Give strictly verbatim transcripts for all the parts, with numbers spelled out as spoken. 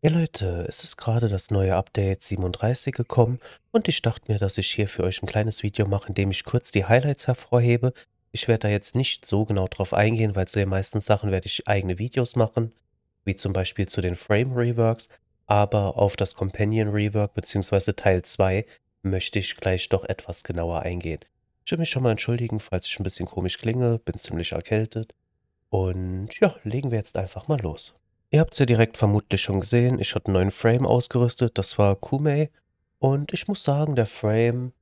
Ja Leute, es ist gerade das neue Update siebenunddreißig gekommen und ich dachte mir, dass ich hier für euch ein kleines Video mache, in dem ich kurz die Highlights hervorhebe. Ich werde da jetzt nicht so genau drauf eingehen, weil zu den meisten Sachen werde ich eigene Videos machen, wie zum Beispiel zu den Frame-Reworks, aber auf das Companion-Rework bzw. Teil zwei möchte ich gleich doch etwas genauer eingehen. Ich will mich schon mal entschuldigen, falls ich ein bisschen komisch klinge, bin ziemlich erkältet und ja, legen wir jetzt einfach mal los. Ihr habt es ja direkt vermutlich schon gesehen, ich hatte einen neuen Frame ausgerüstet, das war Kume. Und ich muss sagen, der Frame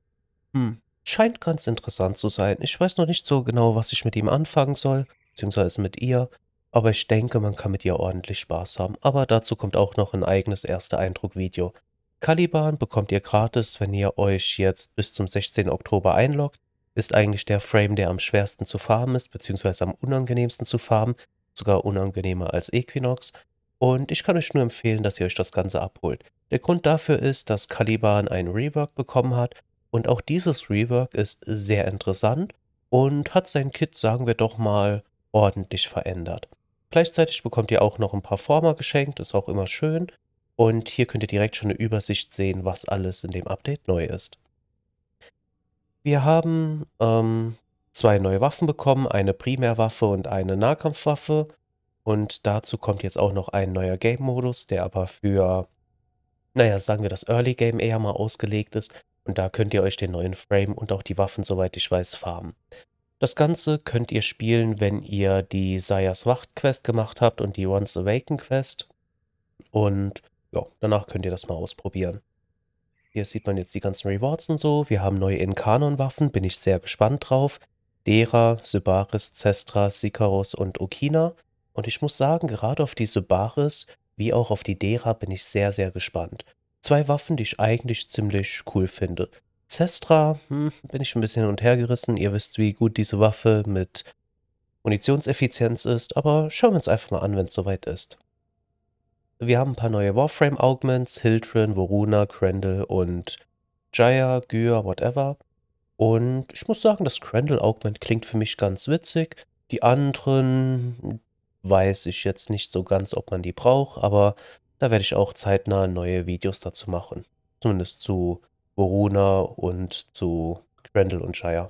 hm, scheint ganz interessant zu sein. Ich weiß noch nicht so genau, was ich mit ihm anfangen soll, beziehungsweise mit ihr. Aber ich denke, man kann mit ihr ordentlich Spaß haben. Aber dazu kommt auch noch ein eigenes erster Eindruck-Video. Caliban bekommt ihr gratis, wenn ihr euch jetzt bis zum sechzehnten Oktober einloggt. Ist eigentlich der Frame, der am schwersten zu farmen ist, beziehungsweise am unangenehmsten zu farmen. Sogar unangenehmer als Equinox, und ich kann euch nur empfehlen, dass ihr euch das Ganze abholt. Der Grund dafür ist, dass Caliban ein Rework bekommen hat und auch dieses Rework ist sehr interessant und hat sein Kit, sagen wir doch mal, ordentlich verändert. Gleichzeitig bekommt ihr auch noch ein paar Former geschenkt, ist auch immer schön, und hier könnt ihr direkt schon eine Übersicht sehen, was alles in dem Update neu ist. Wir haben ähm, zwei neue Waffen bekommen, eine Primärwaffe und eine Nahkampfwaffe, und dazu kommt jetzt auch noch ein neuer Game-Modus, der aber für, naja, sagen wir das Early Game eher mal ausgelegt ist, und da könnt ihr euch den neuen Frame und auch die Waffen, soweit ich weiß, farmen. Das Ganze könnt ihr spielen, wenn ihr die Saya's Wacht Quest gemacht habt und die Once Awaken Quest, und ja, danach könnt ihr das mal ausprobieren. Hier sieht man jetzt die ganzen Rewards und so, wir haben neue Incarnon Waffen, bin ich sehr gespannt drauf. Dera, Sybaris, Zestra, Sikaros und Okina. Und ich muss sagen, gerade auf die Sybaris wie auch auf die Dera bin ich sehr, sehr gespannt. Zwei Waffen, die ich eigentlich ziemlich cool finde. Zestra, hm, bin ich ein bisschen hin und her gerissen. Ihr wisst, wie gut diese Waffe mit Munitionseffizienz ist. Aber schauen wir uns einfach mal an, wenn es soweit ist. Wir haben ein paar neue Warframe-Augments. Hildrin, Voruna, Grendel und Jaya, Gyr, whatever. Und ich muss sagen, das Grendel-Augment klingt für mich ganz witzig. Die anderen weiß ich jetzt nicht so ganz, ob man die braucht, aber da werde ich auch zeitnah neue Videos dazu machen. Zumindest zu Voruna und zu Grendel und Shire.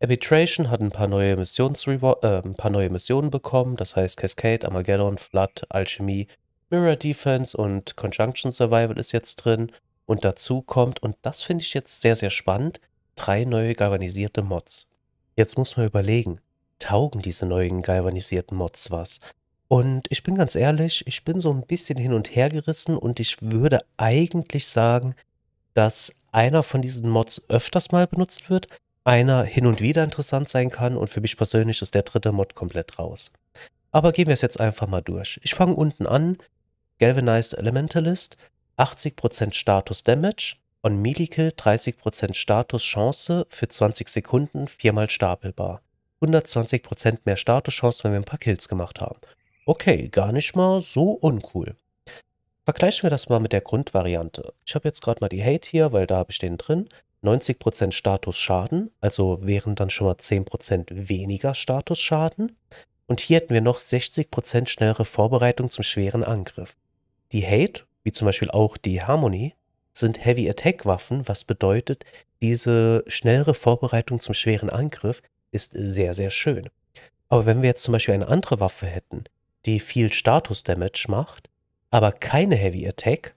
Arbitration hat ein paar neue Missionsrewar- äh, ein paar neue Missionen bekommen, das heißt Cascade, Armageddon, Flood, Alchemie, Mirror Defense und Conjunction Survival ist jetzt drin. Und dazu kommt, und das finde ich jetzt sehr, sehr spannend, drei neue galvanisierte Mods. Jetzt muss man überlegen, taugen diese neuen galvanisierten Mods was? Und ich bin ganz ehrlich, ich bin so ein bisschen hin und her gerissen und ich würde eigentlich sagen, dass einer von diesen Mods öfters mal benutzt wird, einer hin und wieder interessant sein kann und für mich persönlich ist der dritte Mod komplett raus. Aber gehen wir es jetzt einfach mal durch. Ich fange unten an, Galvanized Elementalist, achtzig Prozent Status Damage, On Melee-Kill dreißig Prozent Statuschance für zwanzig Sekunden, viermal stapelbar. hundertzwanzig Prozent mehr Statuschance, wenn wir ein paar Kills gemacht haben. Okay, gar nicht mal so uncool. Vergleichen wir das mal mit der Grundvariante. Ich habe jetzt gerade mal die Hate hier, weil da habe ich den drin. neunzig Prozent Statusschaden, also wären dann schon mal zehn Prozent weniger Statusschaden. Und hier hätten wir noch sechzig Prozent schnellere Vorbereitung zum schweren Angriff. Die Hate, wie zum Beispiel auch die Harmony, sind Heavy Attack Waffen, was bedeutet, diese schnellere Vorbereitung zum schweren Angriff ist sehr, sehr schön. Aber wenn wir jetzt zum Beispiel eine andere Waffe hätten, die viel Status Damage macht, aber keine Heavy Attack,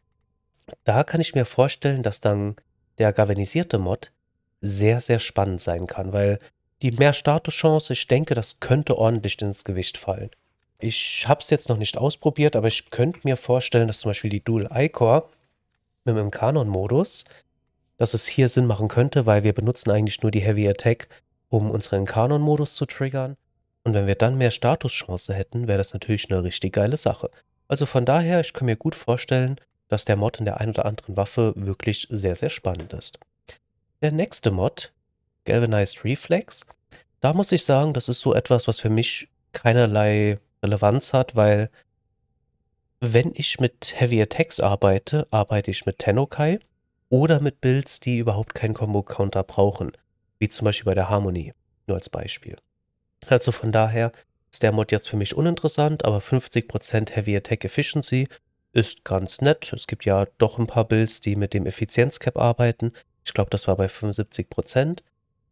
da kann ich mir vorstellen, dass dann der galvanisierte Mod sehr, sehr spannend sein kann, weil die mehr Status Chance, ich denke, das könnte ordentlich ins Gewicht fallen. Ich habe es jetzt noch nicht ausprobiert, aber ich könnte mir vorstellen, dass zum Beispiel die Dual I-Core mit dem Incarnon-Modus, dass es hier Sinn machen könnte, weil wir benutzen eigentlich nur die Heavy Attack, um unseren Incarnon-Modus zu triggern. Und wenn wir dann mehr Statuschance hätten, wäre das natürlich eine richtig geile Sache. Also von daher, ich kann mir gut vorstellen, dass der Mod in der einen oder anderen Waffe wirklich sehr, sehr spannend ist. Der nächste Mod, Galvanized Reflex, da muss ich sagen, das ist so etwas, was für mich keinerlei Relevanz hat, weil wenn ich mit Heavy Attacks arbeite, arbeite ich mit Tennokai oder mit Builds, die überhaupt keinen Combo-Counter brauchen, wie zum Beispiel bei der Harmony, nur als Beispiel. Also von daher ist der Mod jetzt für mich uninteressant, aber fünfzig Prozent Heavy Attack Efficiency ist ganz nett. Es gibt ja doch ein paar Builds, die mit dem Effizienzcap arbeiten. Ich glaube, das war bei fünfundsiebzig Prozent.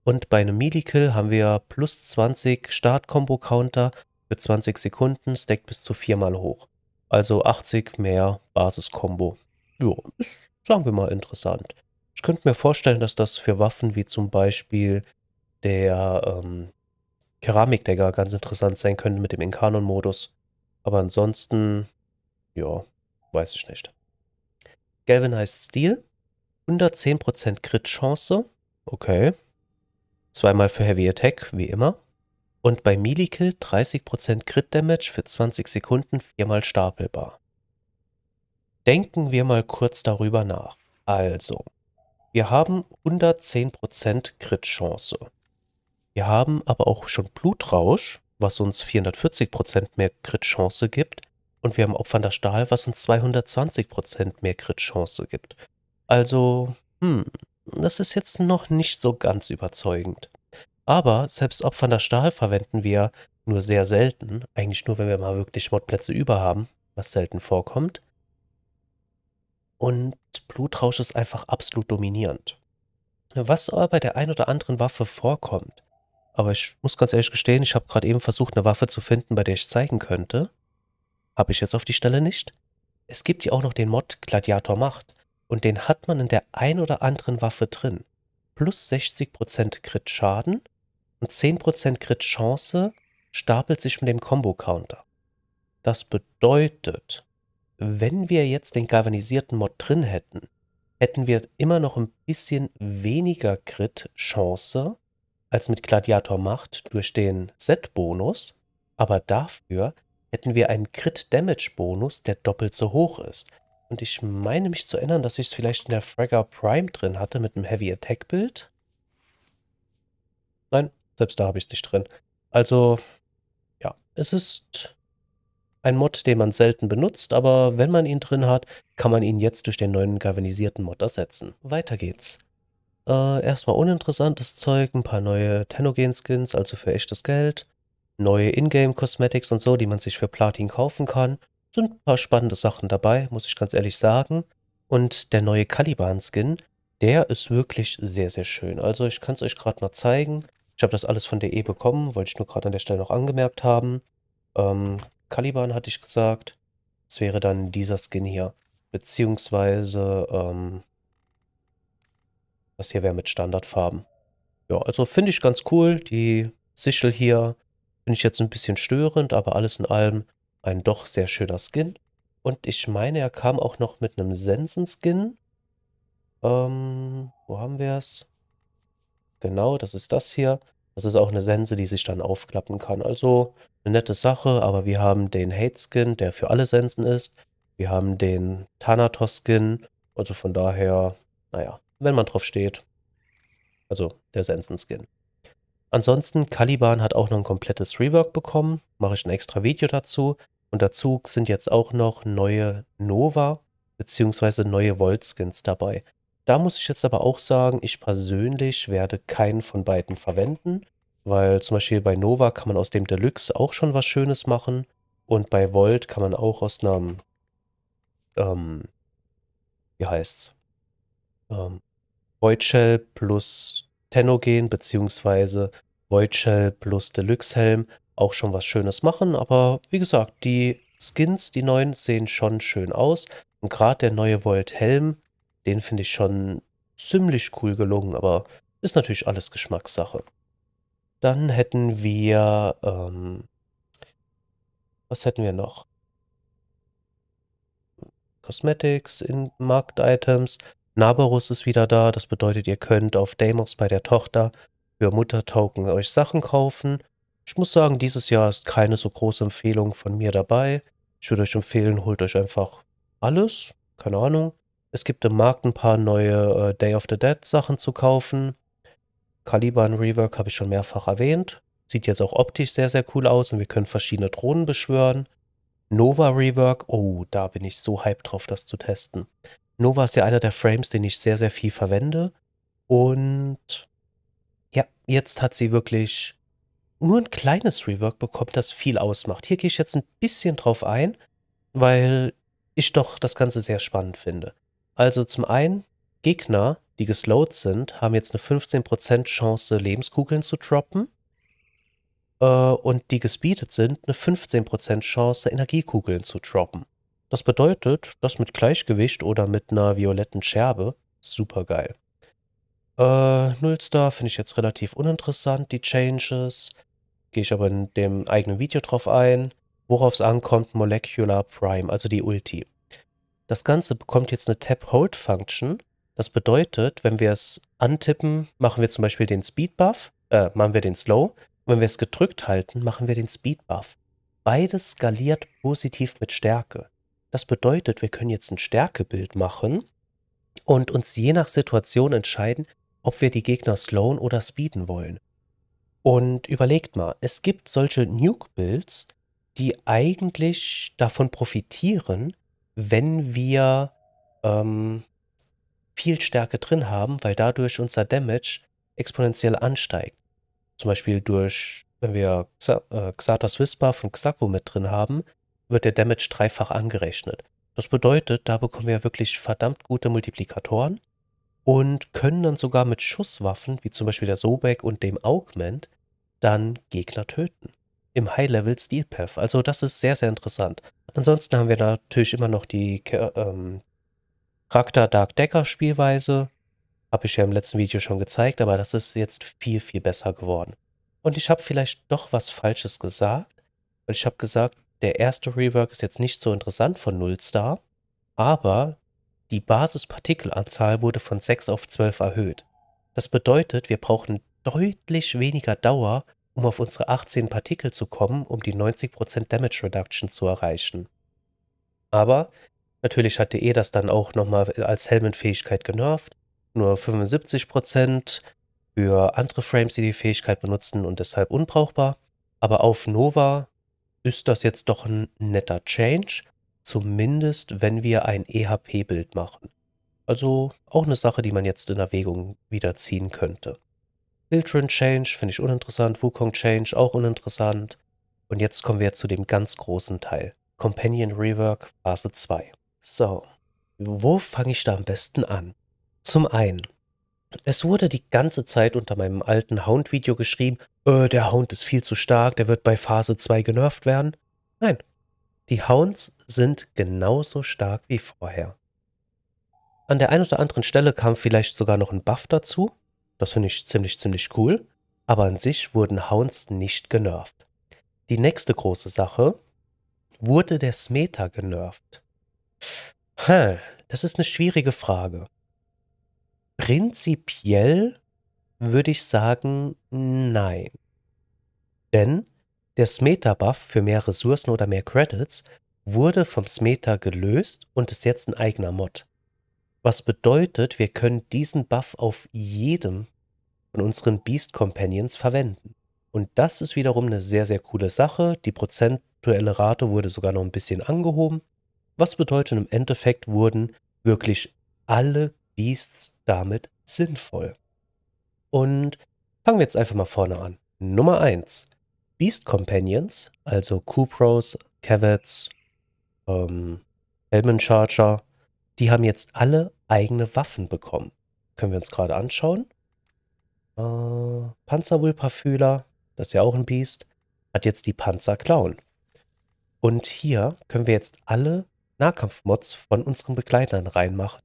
Und bei einem Melee-Kill haben wir plus zwanzig Start-Combo-Counter für zwanzig Sekunden, stackt bis zu viermal hoch. Also achtzig mehr Basis-Combo. Ja, ist, sagen wir mal, interessant. Ich könnte mir vorstellen, dass das für Waffen wie zum Beispiel der ähm, Keramikdagger ganz interessant sein könnte mit dem Incarnon-Modus. Aber ansonsten, ja, weiß ich nicht. Galvanized Steel, hundertzehn Prozent Crit-Chance, okay. Zweimal für Heavy Attack, wie immer. Und bei Melee-Kill dreißig Prozent Crit-Damage für zwanzig Sekunden, viermal stapelbar. Denken wir mal kurz darüber nach. Also, wir haben hundertzehn Prozent Crit-Chance. Wir haben aber auch schon Blutrausch, was uns vierhundertvierzig Prozent mehr Crit-Chance gibt. Und wir haben opfernder Stahl, was uns zweihundertzwanzig Prozent mehr Crit-Chance gibt. Also, hm, das ist jetzt noch nicht so ganz überzeugend. Aber selbst opfernder Stahl verwenden wir nur sehr selten. Eigentlich nur, wenn wir mal wirklich Modplätze über haben, was selten vorkommt. Und Blutrausch ist einfach absolut dominierend. Was aber bei der ein oder anderen Waffe vorkommt. Aber ich muss ganz ehrlich gestehen, ich habe gerade eben versucht, eine Waffe zu finden, bei der ich zeigen könnte. Habe ich jetzt auf die Stelle nicht. Es gibt ja auch noch den Mod Gladiator Macht. Und den hat man in der ein oder anderen Waffe drin. Plus sechzig Prozent Crit-Schaden und zehn Prozent Crit-Chance stapelt sich mit dem Combo-Counter. Das bedeutet, wenn wir jetzt den galvanisierten Mod drin hätten, hätten wir immer noch ein bisschen weniger Crit-Chance als mit Gladiator Macht durch den Set-Bonus. Aber dafür hätten wir einen Crit-Damage-Bonus, der doppelt so hoch ist. Und ich meine mich zu erinnern, dass ich es vielleicht in der Fragger Prime drin hatte mit einem Heavy Attack Build. Nein, selbst da habe ich es nicht drin. Also, ja, es ist ein Mod, den man selten benutzt, aber wenn man ihn drin hat, kann man ihn jetzt durch den neuen galvanisierten Mod ersetzen. Weiter geht's. Äh, erstmal uninteressantes Zeug, ein paar neue Tenogen-Skins, also für echtes Geld. Neue Ingame-Cosmetics und so, die man sich für Platin kaufen kann. Sind ein paar spannende Sachen dabei, muss ich ganz ehrlich sagen. Und der neue Caliban-Skin, der ist wirklich sehr, sehr schön. Also ich kann es euch gerade mal zeigen. Ich habe das alles von D E bekommen, wollte ich nur gerade an der Stelle noch angemerkt haben. Ähm, Caliban hatte ich gesagt. Das wäre dann dieser Skin hier. Beziehungsweise, ähm, das hier wäre mit Standardfarben. Ja, also finde ich ganz cool. Die Sichel hier finde ich jetzt ein bisschen störend, aber alles in allem ein doch sehr schöner Skin. Und ich meine, er kam auch noch mit einem Sensen-Skin. Ähm, wo haben wir es? Genau, das ist das hier. Das ist auch eine Sense, die sich dann aufklappen kann. Also eine nette Sache, aber wir haben den Hate-Skin, der für alle Sensen ist. Wir haben den Thanatos-Skin. Also von daher, naja, wenn man drauf steht. Also der Sensen-Skin. Ansonsten, Caliban hat auch noch ein komplettes Rework bekommen. Mache ich ein extra Video dazu. Und dazu sind jetzt auch noch neue Nova bzw. neue Volt-Skins dabei. Da muss ich jetzt aber auch sagen, ich persönlich werde keinen von beiden verwenden. Weil zum Beispiel bei Nova kann man aus dem Deluxe auch schon was Schönes machen. Und bei Volt kann man auch aus einem, ähm, wie heißt's? Ähm, Void Shell plus Tenogen bzw. Void Shell plus Deluxe Helm auch schon was Schönes machen, aber wie gesagt, die Skins, die neuen, sehen schon schön aus und gerade der neue Volt Helm, den finde ich schon ziemlich cool gelungen, aber ist natürlich alles Geschmackssache. Dann hätten wir, ähm, was hätten wir noch? Cosmetics, in Marked Items. Nabarus ist wieder da, das bedeutet, ihr könnt auf Deimos bei der Tochter für Mutter-Token euch Sachen kaufen. Ich muss sagen, dieses Jahr ist keine so große Empfehlung von mir dabei. Ich würde euch empfehlen, holt euch einfach alles, keine Ahnung. Es gibt im Markt ein paar neue äh, Day of the Dead Sachen zu kaufen. Caliban-Rework habe ich schon mehrfach erwähnt. Sieht jetzt auch optisch sehr, sehr cool aus und wir können verschiedene Drohnen beschwören. Nova-Rework, oh, da bin ich so hyped drauf, das zu testen. Nova ist ja einer der Frames, den ich sehr, sehr viel verwende. Und ja, jetzt hat sie wirklich nur ein kleines Rework bekommen, das viel ausmacht. Hier gehe ich jetzt ein bisschen drauf ein, weil ich doch das Ganze sehr spannend finde. Also zum einen, Gegner, die geslowt sind, haben jetzt eine fünfzehn Prozent Chance, Lebenskugeln zu droppen. Äh, und die gespeedet sind, eine fünfzehn Prozent Chance, Energiekugeln zu droppen. Das bedeutet, dass mit Gleichgewicht oder mit einer violetten Scherbe, super geil. Äh, Nullstar finde ich jetzt relativ uninteressant, die Changes. Gehe ich aber in dem eigenen Video drauf ein. Worauf es ankommt, Molecular Prime, also die Ulti. Das Ganze bekommt jetzt eine Tap-Hold-Function. Das bedeutet, wenn wir es antippen, machen wir zum Beispiel den Speed-Buff, äh, machen wir den Slow. Und wenn wir es gedrückt halten, machen wir den Speed-Buff. Beides skaliert positiv mit Stärke. Das bedeutet, wir können jetzt ein Stärkebild machen und uns je nach Situation entscheiden, ob wir die Gegner slowen oder speeden wollen. Und überlegt mal, es gibt solche Nuke-Builds, die eigentlich davon profitieren, wenn wir ähm, viel Stärke drin haben, weil dadurch unser Damage exponentiell ansteigt. Zum Beispiel durch, wenn wir Xa äh, Xatas Whisper von Xaku mit drin haben, wird der Damage dreifach angerechnet. Das bedeutet, da bekommen wir wirklich verdammt gute Multiplikatoren und können dann sogar mit Schusswaffen, wie zum Beispiel der Sobek und dem Augment, dann Gegner töten. Im High-Level-Steel-Path. Also das ist sehr, sehr interessant. Ansonsten haben wir natürlich immer noch die ähm, Charakter-Dark-Decker-Spielweise. Habe ich ja im letzten Video schon gezeigt, aber das ist jetzt viel, viel besser geworden. Und ich habe vielleicht doch was Falsches gesagt, weil ich habe gesagt, der erste Rework ist jetzt nicht so interessant von Nullstar, aber die Basispartikelanzahl wurde von sechs auf zwölf erhöht. Das bedeutet, wir brauchen deutlich weniger Dauer, um auf unsere achtzehn Partikel zu kommen, um die neunzig Prozent Damage Reduction zu erreichen. Aber natürlich hat D E das dann auch nochmal als Helmenfähigkeit genervt, nur fünfundsiebzig Prozent für andere Frames, die die Fähigkeit benutzen und deshalb unbrauchbar, aber auf Nova ist das jetzt doch ein netter Change, zumindest wenn wir ein E H P-Bild machen. Also auch eine Sache, die man jetzt in Erwägung wieder ziehen könnte. Hildrin Change finde ich uninteressant, Wukong Change auch uninteressant. Und jetzt kommen wir zu dem ganz großen Teil, Companion-Rework Phase zwei. So, wo fange ich da am besten an? Zum einen, es wurde die ganze Zeit unter meinem alten Hound-Video geschrieben, äh, der Hound ist viel zu stark, der wird bei Phase zwei genervt werden. Nein, die Hounds sind genauso stark wie vorher. An der einen oder anderen Stelle kam vielleicht sogar noch ein Buff dazu. Das finde ich ziemlich, ziemlich cool. Aber an sich wurden Hounds nicht genervt. Die nächste große Sache, wurde der Smetar genervt? Hm, das ist eine schwierige Frage. Prinzipiell würde ich sagen, nein. Denn der Smetar-Buff für mehr Ressourcen oder mehr Credits wurde vom Smetar gelöst und ist jetzt ein eigener Mod. Was bedeutet, wir können diesen Buff auf jedem von unseren Beast Companions verwenden. Und das ist wiederum eine sehr, sehr coole Sache. Die prozentuelle Rate wurde sogar noch ein bisschen angehoben. Was bedeutet, im Endeffekt wurden wirklich alle Beasts damit sinnvoll. Und fangen wir jetzt einfach mal vorne an. Nummer eins. Beast Companions, also Kupros, Cavets, ähm, Helmen Charger, die haben jetzt alle eigene Waffen bekommen. Können wir uns gerade anschauen. Äh, Panzerwulperfühler, das ist ja auch ein Beast, hat jetzt die Panzerklauen. Und hier können wir jetzt alle Nahkampfmods von unseren Begleitern reinmachen.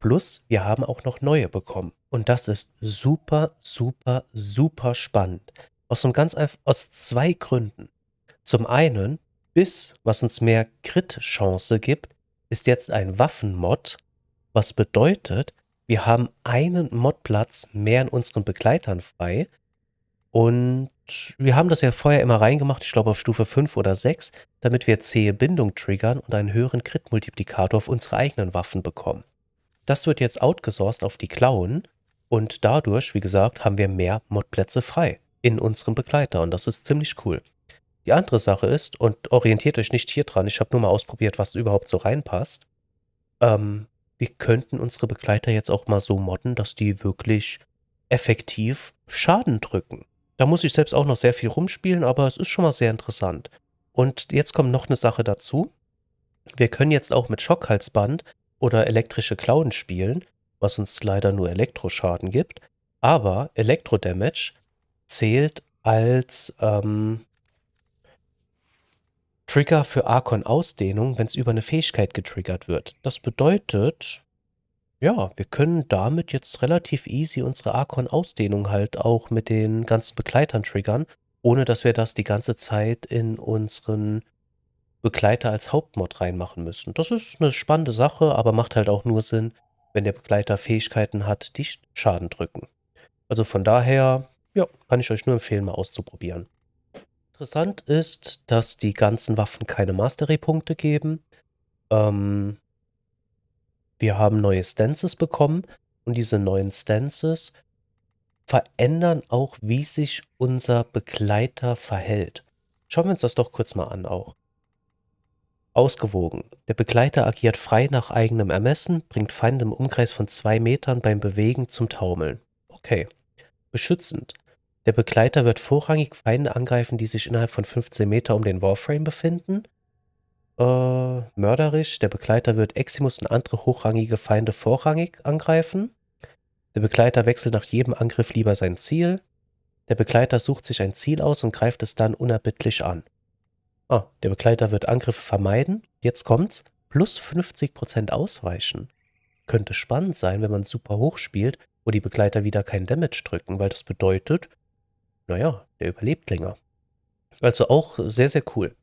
Plus, wir haben auch noch neue bekommen. Und das ist super, super, super spannend. Aus, einem ganz einfach, aus zwei Gründen. Zum einen, bis was uns mehr Crit-Chance gibt, ist jetzt ein Waffenmod, was bedeutet, wir haben einen Modplatz mehr in unseren Begleitern frei. Und wir haben das ja vorher immer reingemacht, ich glaube auf Stufe fünf oder sechs, damit wir zähe Bindung triggern und einen höheren Crit-Multiplikator auf unsere eigenen Waffen bekommen. Das wird jetzt outgesourced auf die Klauen und dadurch, wie gesagt, haben wir mehr Modplätze frei in unserem Begleiter und das ist ziemlich cool. Die andere Sache ist, und orientiert euch nicht hier dran, ich habe nur mal ausprobiert, was überhaupt so reinpasst, ähm, wir könnten unsere Begleiter jetzt auch mal so modden, dass die wirklich effektiv Schaden drücken. Da muss ich selbst auch noch sehr viel rumspielen, aber es ist schon mal sehr interessant. Und jetzt kommt noch eine Sache dazu. Wir können jetzt auch mit Schockhalsband oder elektrische Klauen spielen, was uns leider nur Elektroschaden gibt. Aber Elektrodamage zählt als ähm, Trigger für Archon-Ausdehnung, wenn es über eine Fähigkeit getriggert wird. Das bedeutet, ja, wir können damit jetzt relativ easy unsere Archon-Ausdehnung halt auch mit den ganzen Begleitern triggern, ohne dass wir das die ganze Zeit in unseren Begleiter als Hauptmod reinmachen müssen. Das ist eine spannende Sache, aber macht halt auch nur Sinn, wenn der Begleiter Fähigkeiten hat, die Schaden drücken. Also von daher, ja, kann ich euch nur empfehlen, mal auszuprobieren. Interessant ist, dass die ganzen Waffen keine Mastery-Punkte geben. Ähm, wir haben neue Stances bekommen und diese neuen Stances verändern auch, wie sich unser Begleiter verhält. Schauen wir uns das doch kurz mal an auch. Ausgewogen. Der Begleiter agiert frei nach eigenem Ermessen, bringt Feinde im Umkreis von zwei Metern beim Bewegen zum Taumeln. Okay. Beschützend. Der Begleiter wird vorrangig Feinde angreifen, die sich innerhalb von fünfzehn Meter um den Warframe befinden. Äh, mörderisch. Der Begleiter wird Eximus und andere hochrangige Feinde vorrangig angreifen. Der Begleiter wechselt nach jedem Angriff lieber sein Ziel. Der Begleiter sucht sich ein Ziel aus und greift es dann unerbittlich an. Ah, der Begleiter wird Angriffe vermeiden. Jetzt kommt's. Plus fünfzig Prozent ausweichen. Könnte spannend sein, wenn man super hoch spielt, wo die Begleiter wieder kein Damage drücken, weil das bedeutet, naja, der überlebt länger. Also auch sehr, sehr cool.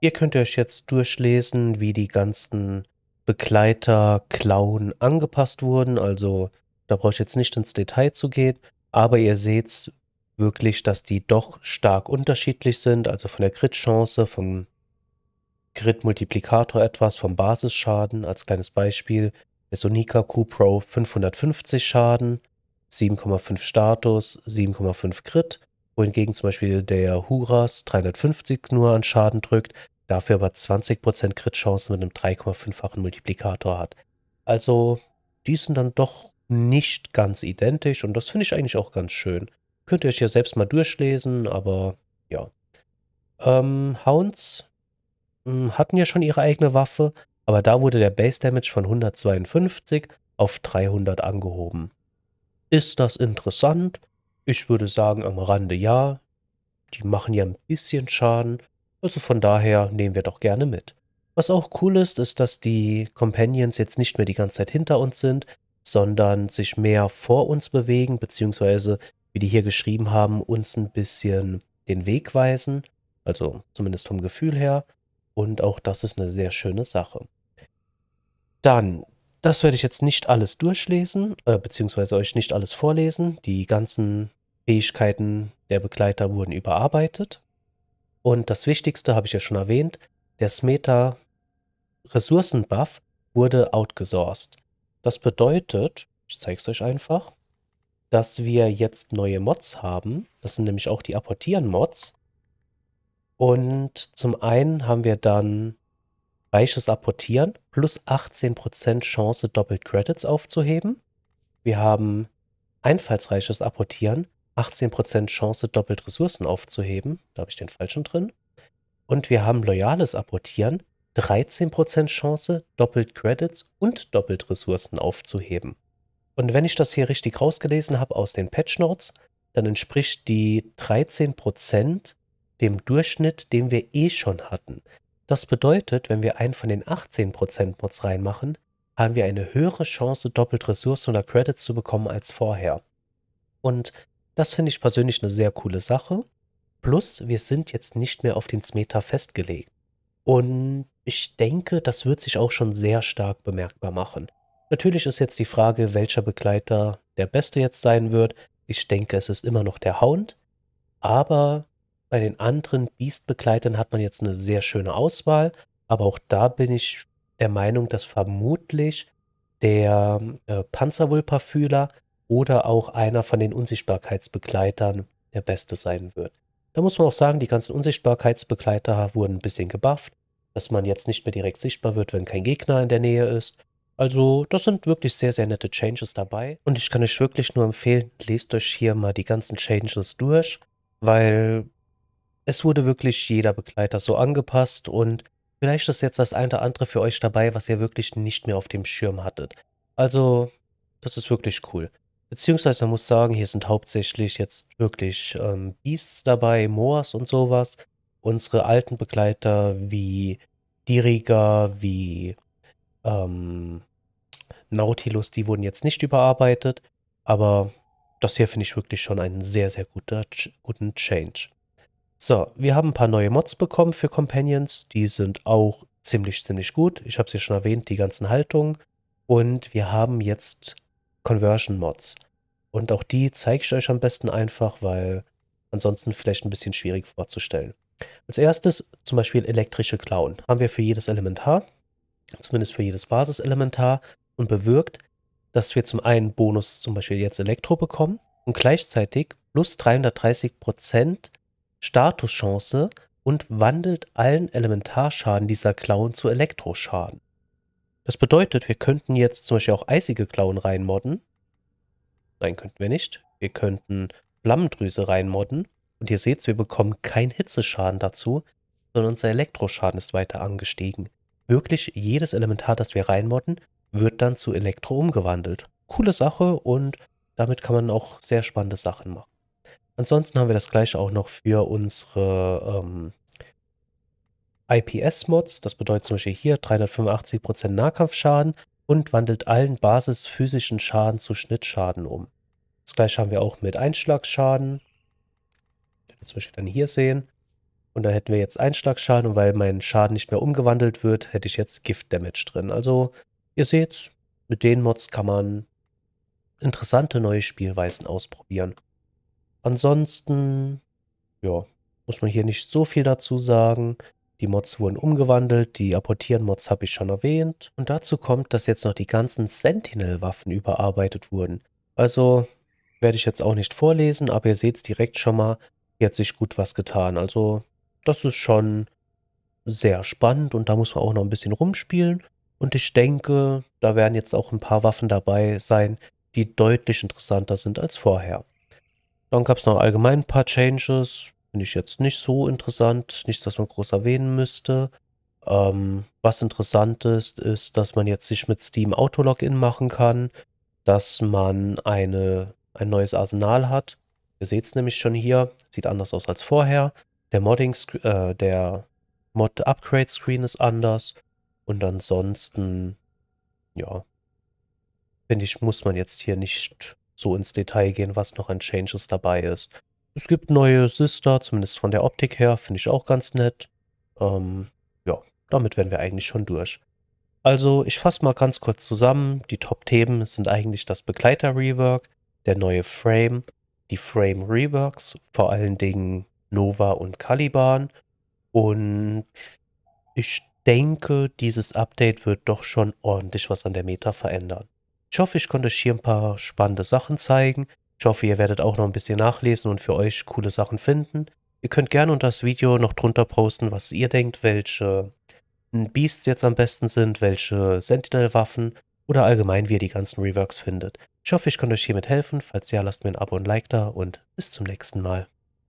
Ihr könnt euch jetzt durchlesen, wie die ganzen Begleiter-Klauen angepasst wurden. Also da brauche ich jetzt nicht ins Detail zu gehen, aber ihr seht's wirklich, dass die doch stark unterschiedlich sind, also von der Crit-Chance, vom Crit-Multiplikator etwas, vom Basisschaden. Als kleines Beispiel der Sonika Q-Pro fünfhundertfünfzig Schaden, sieben Komma fünf Status, sieben Komma fünf Crit, wohingegen zum Beispiel der Huras dreihundertfünfzig nur an Schaden drückt, dafür aber zwanzig Prozent Crit-Chance mit einem drei Komma fünffachen Multiplikator hat. Also die sind dann doch nicht ganz identisch und das finde ich eigentlich auch ganz schön. Könnt ihr euch ja selbst mal durchlesen, aber ja. Ähm, Hounds mh, hatten ja schon ihre eigene Waffe, aber da wurde der Base Damage von hundertzweiundfünfzig auf dreihundert angehoben. Ist das interessant? Ich würde sagen, am Rande ja. Die machen ja ein bisschen Schaden, also von daher nehmen wir doch gerne mit. Was auch cool ist, ist, dass die Companions jetzt nicht mehr die ganze Zeit hinter uns sind, sondern sich mehr vor uns bewegen, beziehungsweise wie die hier geschrieben haben, uns ein bisschen den Weg weisen, also zumindest vom Gefühl her. Und auch das ist eine sehr schöne Sache. Dann, das werde ich jetzt nicht alles durchlesen, äh, beziehungsweise euch nicht alles vorlesen. Die ganzen Fähigkeiten der Begleiter wurden überarbeitet. Und das Wichtigste habe ich ja schon erwähnt, der Smeta-Ressourcen-Buff wurde outgesourced. Das bedeutet, ich zeige es euch einfach, dass wir jetzt neue Mods haben. Das sind nämlich auch die Apportieren-Mods. Und zum einen haben wir dann weiches Apportieren plus achtzehn Prozent Chance, doppelt Credits aufzuheben. Wir haben einfallsreiches Apportieren, achtzehn Prozent Chance, doppelt Ressourcen aufzuheben. Da habe ich den falschen drin. Und wir haben loyales Apportieren, dreizehn Prozent Chance, doppelt Credits und doppelt Ressourcen aufzuheben. Und wenn ich das hier richtig rausgelesen habe aus den Patchnotes, dann entspricht die dreizehn Prozent dem Durchschnitt, den wir eh schon hatten. Das bedeutet, wenn wir einen von den achtzehn Prozent Mods reinmachen, haben wir eine höhere Chance, doppelt Ressourcen oder Credits zu bekommen als vorher. Und das finde ich persönlich eine sehr coole Sache. Plus, wir sind jetzt nicht mehr auf den Smeta festgelegt. Und ich denke, das wird sich auch schon sehr stark bemerkbar machen. Natürlich ist jetzt die Frage, welcher Begleiter der beste jetzt sein wird. Ich denke, es ist immer noch der Hound. Aber bei den anderen Beast-Begleitern hat man jetzt eine sehr schöne Auswahl. Aber auch da bin ich der Meinung, dass vermutlich der äh, Panzerwulperfühler oder auch einer von den Unsichtbarkeitsbegleitern der beste sein wird. Da muss man auch sagen, die ganzen Unsichtbarkeitsbegleiter wurden ein bisschen gebufft, dass man jetzt nicht mehr direkt sichtbar wird, wenn kein Gegner in der Nähe ist. Also das sind wirklich sehr, sehr nette Changes dabei und ich kann euch wirklich nur empfehlen, lest euch hier mal die ganzen Changes durch, weil es wurde wirklich jeder Begleiter so angepasst und Vielleicht ist jetzt das eine oder andere für euch dabei, was ihr wirklich nicht mehr auf dem Schirm hattet. Also, das ist wirklich cool. Beziehungsweise man muss sagen, hier sind hauptsächlich jetzt wirklich ähm, Beasts dabei, Moas und sowas. Unsere alten Begleiter wie Diriga, wie ähm, Nautilus, die wurden jetzt nicht überarbeitet. Aber das hier finde ich wirklich schon einen sehr, sehr guter, guten Change. So, wir haben ein paar neue Mods bekommen für Companions. Die sind auch ziemlich, ziemlich gut. Ich habe es ja schon erwähnt, die ganzen Haltungen. Und wir haben jetzt Conversion-Mods. Und auch die zeige ich euch am besten einfach, weil ansonsten vielleicht ein bisschen schwierig vorzustellen. Als erstes zum Beispiel elektrische Klauen. Haben wir für jedes Elementar, zumindest für jedes Basiselementar, und bewirkt, dass wir zum einen Bonus zum Beispiel jetzt Elektro bekommen und gleichzeitig plus dreihundertdreißig Prozent Statuschance und wandelt allen Elementarschaden dieser Klauen zu Elektroschaden. Das bedeutet, wir könnten jetzt zum Beispiel auch eisige Klauen reinmodden. Nein, könnten wir nicht. Wir könnten Flammendrüse reinmodden. Und ihr seht, wir bekommen keinen Hitzeschaden dazu, sondern unser Elektroschaden ist weiter angestiegen. Wirklich jedes Elementar, das wir reinmodden, wird dann zu Elektro umgewandelt. Coole Sache, und damit kann man auch sehr spannende Sachen machen. Ansonsten haben wir das gleiche auch noch für unsere ähm, I P S-Mods, das bedeutet zum Beispiel hier dreihundertfünfundachtzig Prozent Nahkampfschaden und wandelt allen basisphysischen Schaden zu Schnittschaden um. Das gleiche haben wir auch mit Einschlagsschaden. Das können wir zum Beispiel dann hier sehen. Und da hätten wir jetzt Einschlagsschaden, und weil mein Schaden nicht mehr umgewandelt wird, hätte ich jetzt Gift-Damage drin. Also ihr seht, mit den Mods kann man interessante neue Spielweisen ausprobieren. Ansonsten, ja, muss man hier nicht so viel dazu sagen. Die Mods wurden umgewandelt, die Apportieren-Mods habe ich schon erwähnt. Und dazu kommt, dass jetzt noch die ganzen Sentinel-Waffen überarbeitet wurden. Also werde ich jetzt auch nicht vorlesen, aber ihr seht es direkt schon mal, hier hat sich gut was getan. Also das ist schon sehr spannend, und da muss man auch noch ein bisschen rumspielen. Und ich denke, da werden jetzt auch ein paar Waffen dabei sein, die deutlich interessanter sind als vorher. Dann gab es noch allgemein ein paar Changes. Finde ich jetzt nicht so interessant, nichts, was man groß erwähnen müsste. Ähm, was interessant ist, ist, dass man jetzt sich mit Steam Auto-Login machen kann, dass man eine, ein neues Arsenal hat. Ihr seht es nämlich schon hier, sieht anders aus als vorher. Der Modding, äh, der Mod-Upgrade-Screen ist anders. Und ansonsten, ja, finde ich, muss man jetzt hier nicht so ins Detail gehen, was noch an Changes dabei ist. Es gibt neue Zestra, zumindest von der Optik her, finde ich auch ganz nett. Ähm, ja, damit wären wir eigentlich schon durch. Also, ich fasse mal ganz kurz zusammen. Die Top-Themen sind eigentlich das Begleiter-Rework, der neue Frame, die Frame-Reworks, vor allen Dingen Nova und Caliban. Und ich denke, dieses Update wird doch schon ordentlich was an der Meta verändern. Ich hoffe, ich konnte euch hier ein paar spannende Sachen zeigen. Ich hoffe, ihr werdet auch noch ein bisschen nachlesen und für euch coole Sachen finden. Ihr könnt gerne unter das Video noch drunter posten, was ihr denkt, welche Beasts jetzt am besten sind, welche Sentinel-Waffen oder allgemein, wie ihr die ganzen Reworks findet. Ich hoffe, ich konnte euch hiermit helfen. Falls ja, lasst mir ein Abo und ein Like da, und bis zum nächsten Mal.